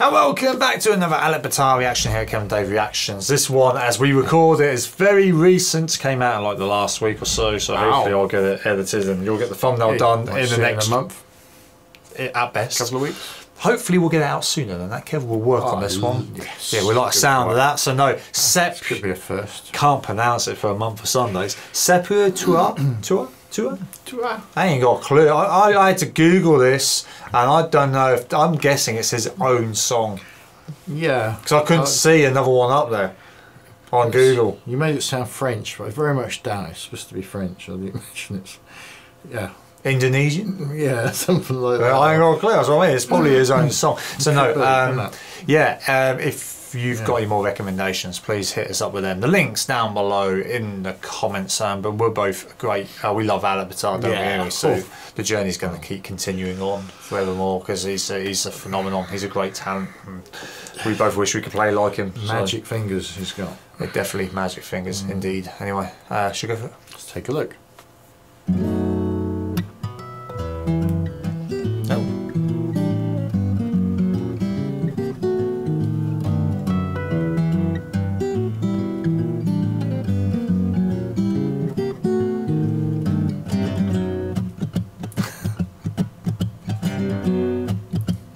And welcome back to another Alip Ba Ta reaction here at Kevin Dave Reactions. This one, as we record it, is very recent. Came out in like the last week or so, so hopefully I'll get it edited and you'll get the thumbnail done in the next month. At best. Couple of weeks. Hopefully we'll get it out sooner than that. Kevin will work on this one. Yes. Yeah, we like the sound of that. So no, Sep could be a first. Can't pronounce it for a month or Sundays. Sepur Tua. Tua. I ain't got a clue. I had to Google this, and I don't know. If I'm guessing it's his own song. Yeah. Because I couldn't see another one up there on Google. You made it sound French, but it's very much down. It's supposed to be French. I didn't mention it's. Yeah. Indonesian? Yeah, something like that. I ain't got a clue. That's what I mean. It's probably his own song. So no, yeah, if you've got any more recommendations, please hit us up with them. The link's down below in the comments, but we're both great. We love Alip Ba Ta, don't we? So the journey's going to keep continuing on forevermore because he's a phenomenon. He's a great talent. We both wish we could play like him. Magic fingers he's got. Yeah, definitely magic fingers, indeed. Anyway, should we go for it? Let's take a look.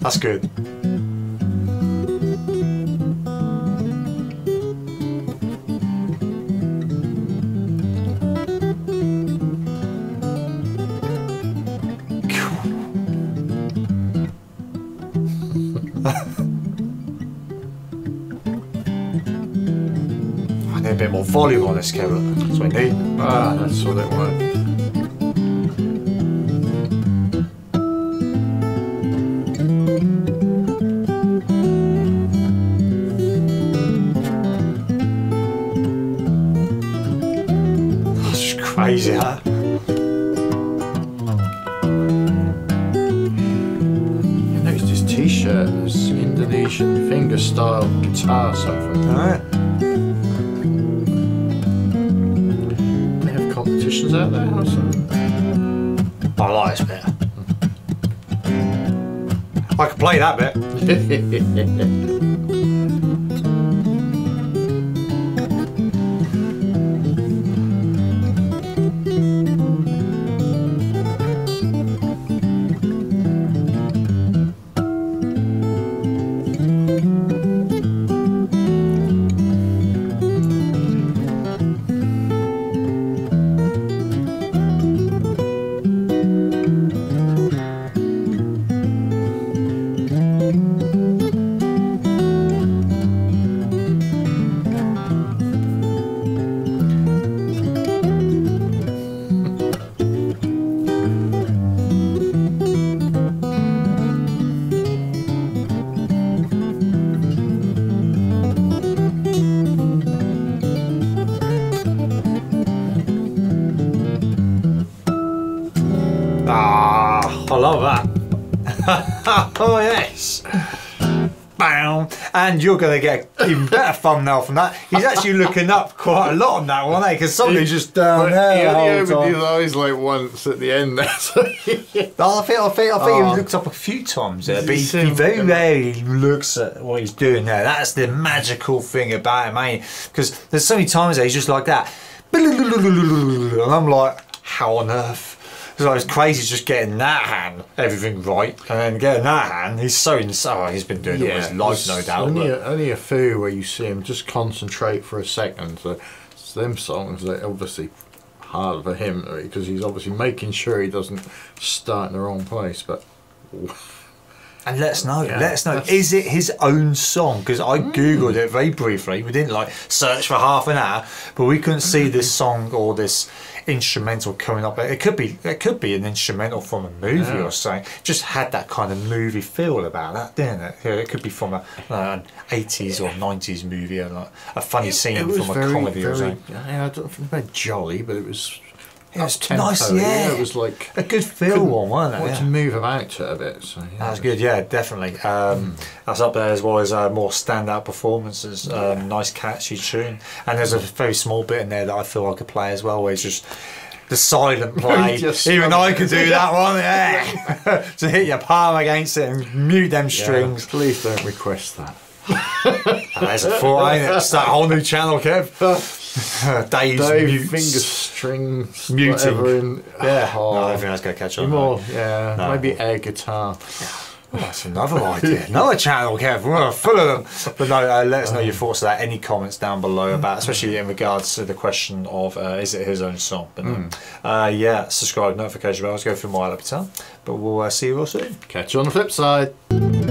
That's good. I need a bit more volume on this camera. That's what I need. Ah, that's what it was. Crazy, huh? You noticed his t-shirt is Indonesian finger style guitar something. Alright. They have competitions out there or something? I like this bit. I could play that bit. I love that. Oh yes. Bam. And you're going to get even better thumbnail from that. He's actually looking up quite a lot on that one, eh? Because somebody's just down there. He only opened his eyes like once at the end. I think he looked up a few times there, but he very rarely looks at what he's doing there. That's the magical thing about him, eh? Because there's so many times there he's just like that. And I'm like, how on earth? Because I was crazy just getting that hand, everything right, and then getting that hand. He's so insane. Oh, he's been doing it all his life, no doubt. Only a few where you see him just concentrate for a second. So it's them songs that are obviously hard for him because he's obviously making sure he doesn't start in the wrong place. But and let us know. Let us know. Is it his own song? Because I googled it very briefly. We didn't like search for half an hour, but we couldn't see this song or this instrumental coming up. It could be an instrumental from a movie or something. Just had that kind of movie feel about that, didn't it? Yeah, it could be from an 80s or 90s movie, or like a funny scene from a comedy or something. I don't think it was jolly, but it was. It was nice, yeah. It was like a good feel one, wasn't it? I wanted to move about it a bit. So, yeah, that was good, yeah, definitely. That's up there as well as more standout performances. Nice catchy tune. And there's a very small bit in there that I feel I could play as well, where it's just the silent play. Even I could do that one. Yeah. To hit your palm against it and mute them strings. Yeah, please don't request that. There's a four, ain't it? It's that whole new channel, Kev. Dave finger strings, muting. Yeah, oh, no, everyone's gonna catch on. More, right? Yeah, no. Maybe air guitar. Oh, that's another idea. Another channel, Kev. We're full of them. But no, let us know your thoughts of that. Any comments down below about, especially in regards to the question of is it his own song? But yeah, subscribe, notification bell. Let's go through my Alip Ba Ta. But we'll see you all soon. Catch you on the flip side.